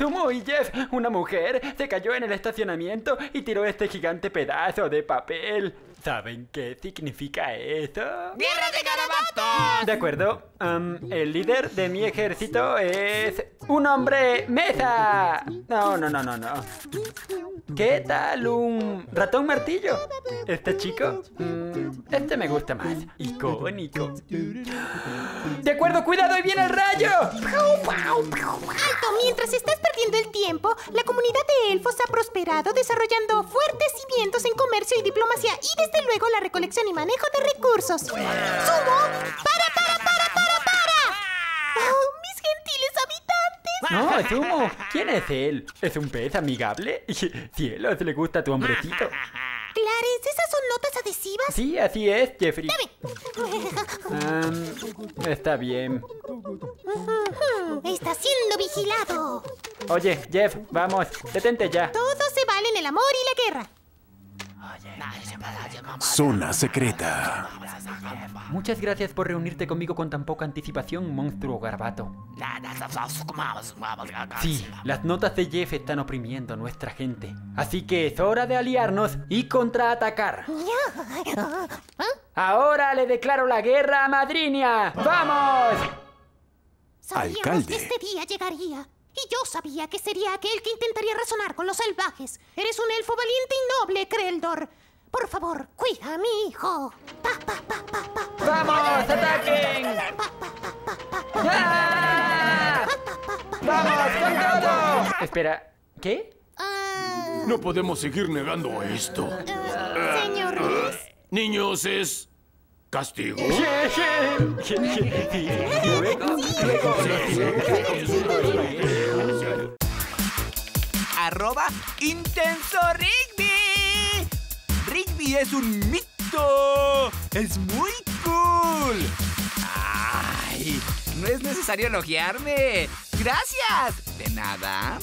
Sumo y Jeff, una mujer, se cayó en el estacionamiento y tiró este gigante pedazo de papel. ¿Saben qué significa eso? ¡Guerra de garabatos! De acuerdo, el líder de mi ejército es... ¡un hombre mesa! No. ¿Qué tal un ratón martillo? ¿Este chico? Este me gusta más. Icónico. ¡De acuerdo! ¡Cuidado! ¡Ahí viene el rayo! ¡Alto! Mientras estás perdiendo el tiempo, la comunidad de elfos ha prosperado desarrollando fuertes cimientos en comercio y diplomacia y desde luego la recolección y manejo de recursos. ¡Sumo! ¡Para! ¡Oh, mis gentiles habitantes! No, Sumo. ¿Quién es él? ¿Es un pez amigable? Cielos, le gusta a tu hombrecito. Clarence, ¿esas son notas adhesivas? Sí, así es, Jeffrey. Está bien. Está siendo vigilado. Oye, Jeff, vamos, detente ya. Todos se valen el amor y la guerra. Zona secreta. Muchas gracias por reunirte conmigo con tan poca anticipación, monstruo garbato. Sí, las notas de Jeff están oprimiendo a nuestra gente. Así que es hora de aliarnos y contraatacar. Ahora le declaro la guerra a Madrinia. ¡Vamos! Sabíamos que este día llegaría. Y yo sabía que sería aquel que intentaría razonar con los salvajes. Eres un elfo valiente y noble, Kreldor. Por favor, cuida a mi hijo. ¡Vamos, ataquen! ¡Vamos, con todo! Espera, ¿qué? No podemos seguir negando esto. Señores. Niños, es... ¿castigo? @intensorigby. Rigby es un mito. Es muy cool. Ay, no es necesario elogiarme. Gracias. De nada.